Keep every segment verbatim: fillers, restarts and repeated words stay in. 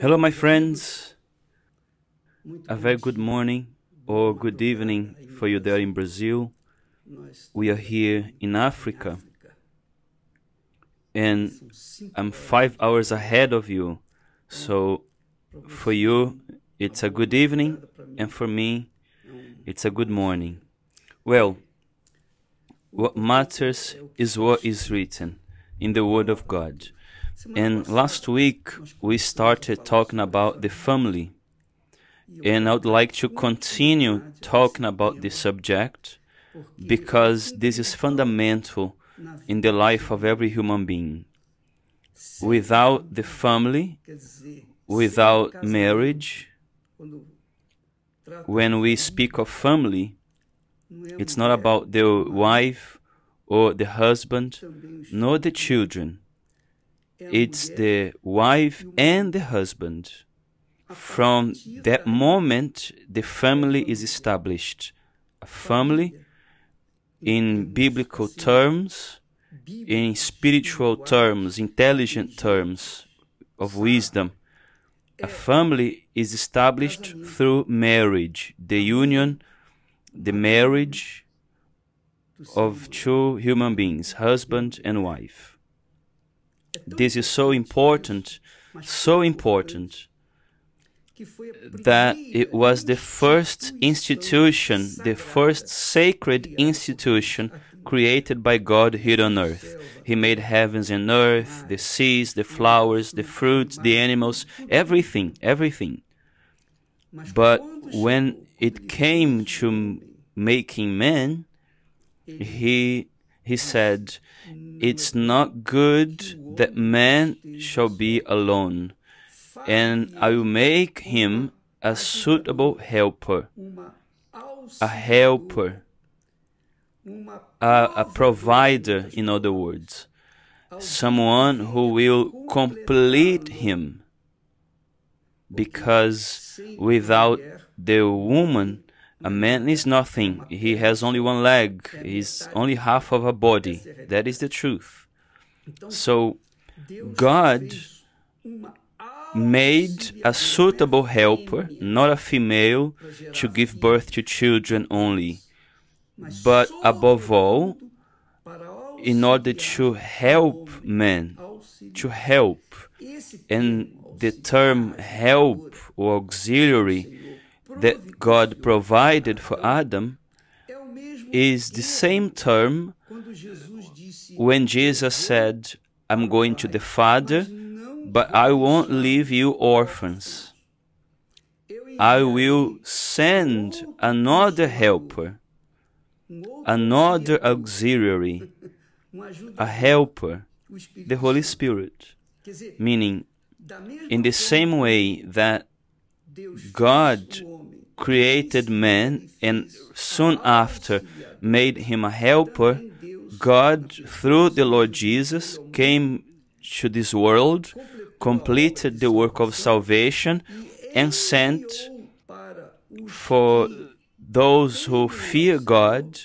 Hello, my friends. A very good morning or good evening for you there in Brazil. We are here in Africa, and I'm five hours ahead of you. So for you, it's a good evening, and for me, it's a good morning. Well, what matters is what is written in the Word of God. And last week, we started talking about the family. And I would like to continue talking about this subject, because this is fundamental in the life of every human being. Without the family, without marriage, when we speak of family, it's not about the wife or the husband, nor the children. It's the wife and the husband. From that moment, the family is established. A family, in biblical terms, in spiritual terms, intelligent terms of wisdom, a family is established through marriage, the union, the marriage of two human beings, husband and wife. This is so important, so important, that it was the first institution, the first sacred institution created by God here on earth. He made heavens and earth, the seas, the flowers, the fruits, the animals, everything, everything. But when it came to making man, he He said, "It's not good that man shall be alone, and I will make him a suitable helper," a helper, a, a provider, in other words, someone who will complete him, because without the woman, a man is nothing. He has only one leg. He's only half of a body. That is the truth. So God made a suitable helper, not a female, to give birth to children only, but above all, in order to help men, to help. And the term help or auxiliary that God provided for Adam is the same term when Jesus said, "I'm going to the Father, but I won't leave you orphans. I will send another helper, another auxiliary," a helper, the Holy Spirit. Meaning, in the same way that God created man and soon after made him a helper, God, through the Lord Jesus, came to this world, completed the work of salvation, and sent for those who fear God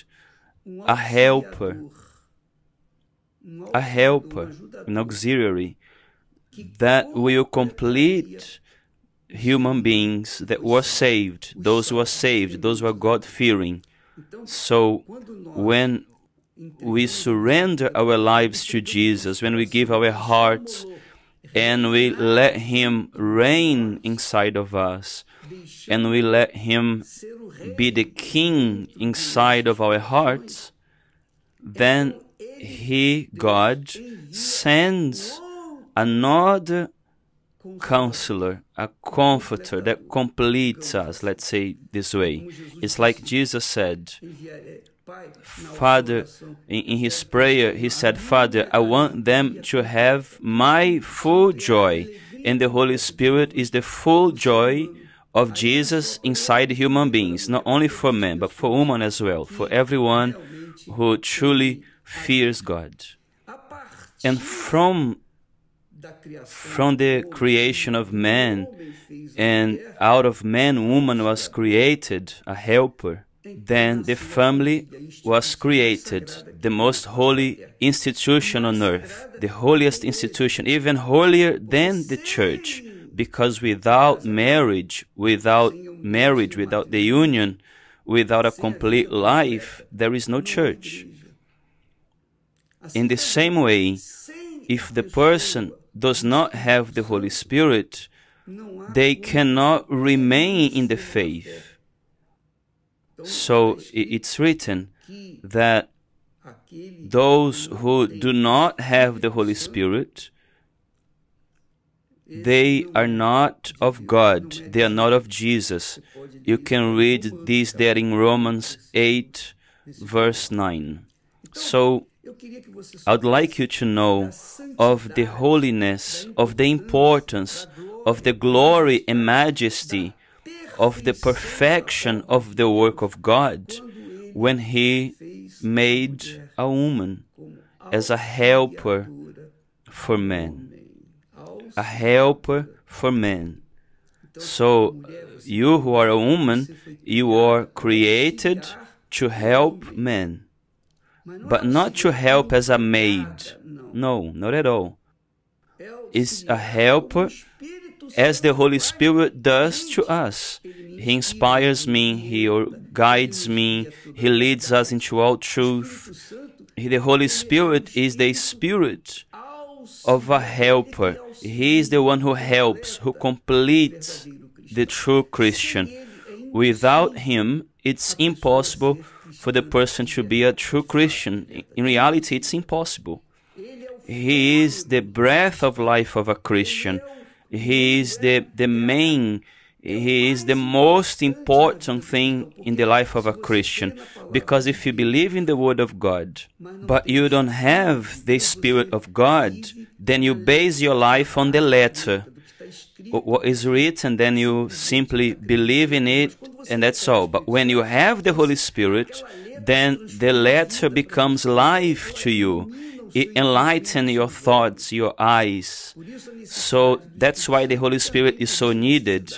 a helper, a helper, an auxiliary, that will complete human beings that were saved, those who are saved, those who are God-fearing. So when we surrender our lives to Jesus, when we give our hearts and we let Him reign inside of us, and we let Him be the King inside of our hearts, then He, God, sends another counselor, a comforter that completes us, let's say this way. It's like Jesus said, Father, in his prayer, he said, "Father, I want them to have my full joy." And the Holy Spirit is the full joy of Jesus inside human beings, not only for men, but for women as well, for everyone who truly fears God. And from From the creation of man, and out of man, woman was created, a helper. Then the family was created, the most holy institution on earth, the holiest institution, even holier than the church, because without marriage, without marriage, without the union, without a complete life, there is no church. In the same way, if the person does not have the Holy Spirit, they cannot remain in the faith. So it's written that those who do not have the Holy Spirit, they are not of God, they are not of Jesus. You can read this there in Romans eight, verse nine. So I'd like you to know of the holiness, of the importance, of the glory and majesty, of the perfection of the work of God when He made a woman as a helper for men. A helper for men. So, you who are a woman, you are created to help men, but not to help as a maid. No, not at all. It's a helper as the Holy Spirit does to us. He inspires me, He guides me, He leads us into all truth. The Holy Spirit is the Spirit of a helper. He is the one who helps, who completes the true Christian. Without Him, it's impossible for the person to be a true Christian. In reality, it's impossible. He is the breath of life of a Christian. He is the, the main, He is the most important thing in the life of a Christian. Because if you believe in the Word of God, but you don't have the Spirit of God, then you base your life on the letter. What is written, then you simply believe in it, and that's all. But when you have the Holy Spirit, then the letter becomes life to you. It enlightens your thoughts, your eyes. So that's why the Holy Spirit is so needed,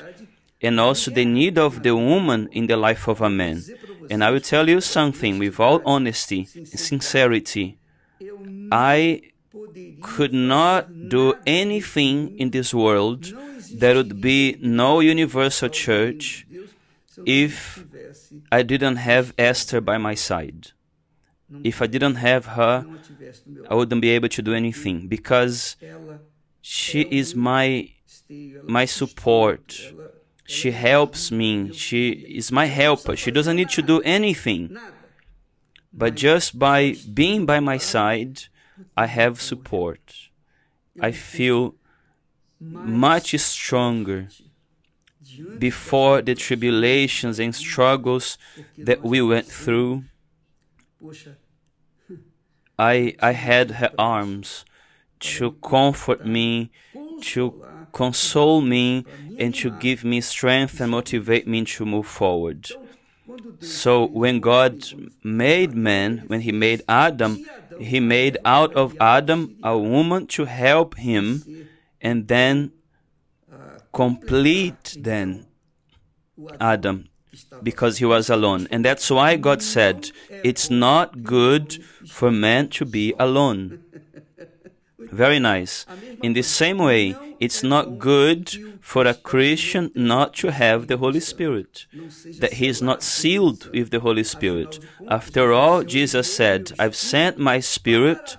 and also the need of the woman in the life of a man. And I will tell you something with all honesty and sincerity. I could not do anything in this world. There would be no universal church if I didn't have Esther by my side. If I didn't have her, I wouldn't be able to do anything, because she is my, my support. She helps me. She is my helper. She doesn't need to do anything. But just by being by my side, I have support. I feel much stronger before the tribulations and struggles that we went through. I, I had her arms to comfort me, to console me, and to give me strength and motivate me to move forward. So when God made man, when He made Adam, He made out of Adam a woman to help him and then complete then Adam, because he was alone. And that's why God said, it's not good for man to be alone. Very nice. In the same way, it's not good for a Christian not to have the Holy Spirit, that he is not sealed with the Holy Spirit. After all, Jesus said, I've sent my Spirit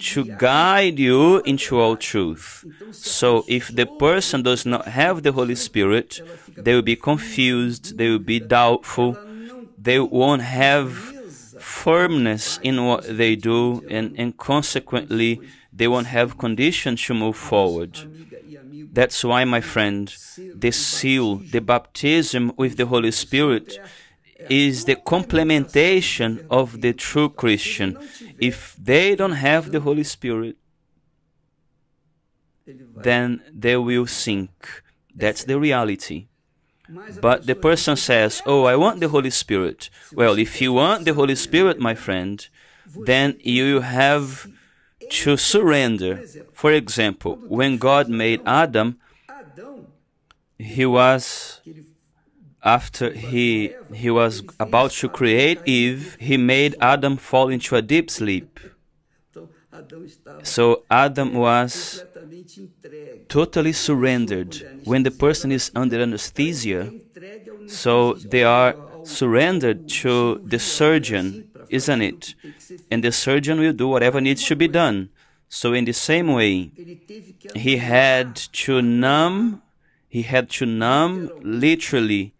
to guide you into all truth. So if the person does not have the Holy Spirit, they will be confused, they will be doubtful, they won't have firmness in what they do, and, and consequently they won't have conditions to move forward. That's why, my friend, the seal, the baptism with the Holy Spirit is the complementation of the true Christian. If they don't have the Holy Spirit, then they will sink. That's the reality. But the person says, oh, I want the Holy Spirit. Well, if you want the Holy Spirit, my friend, then you have to surrender. For example, when God made Adam, he was... After he, he was about to create Eve, he made Adam fall into a deep sleep. So Adam was totally surrendered. When the person is under anesthesia, so they are surrendered to the surgeon, isn't it? And the surgeon will do whatever needs to be done. So in the same way, he had to numb, he had to numb literally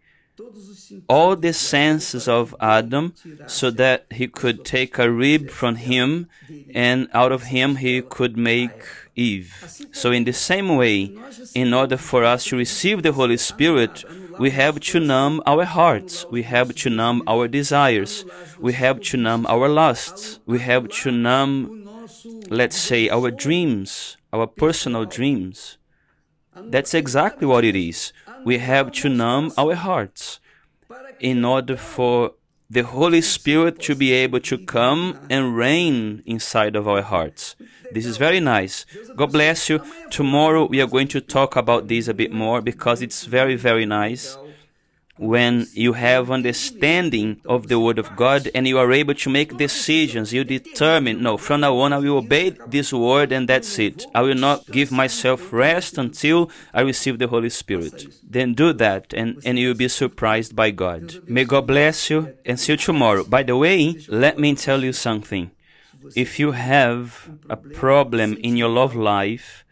all the senses of Adam so that he could take a rib from him and out of him he could make Eve. So in the same way, in order for us to receive the Holy Spirit, we have to numb our hearts, we have to numb our desires, we have to numb our lusts, we have to numb, let's say, our dreams, our personal dreams. That's exactly what it is. We have to numb our hearts in order for the Holy Spirit to be able to come and reign inside of our hearts. This is very nice. God bless you. Tomorrow we are going to talk about this a bit more because it's very, very nice when you have understanding of the Word of God and you are able to make decisions. You determine, no, from now on I will obey this Word and that's it. I will not give myself rest until I receive the Holy Spirit. Then do that and, and you will be surprised by God. May God bless you and see you tomorrow. By the way, let me tell you something. If you have a problem in your love life,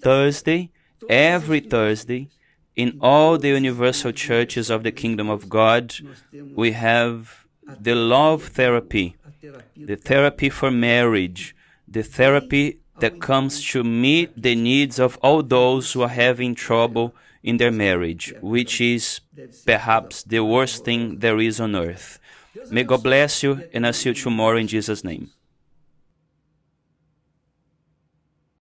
Thursday, every Thursday, in all the universal churches of the Kingdom of God, we have the love therapy, the therapy for marriage, the therapy that comes to meet the needs of all those who are having trouble in their marriage, which is perhaps the worst thing there is on earth. May God bless you, and I'll see you tomorrow in Jesus' name.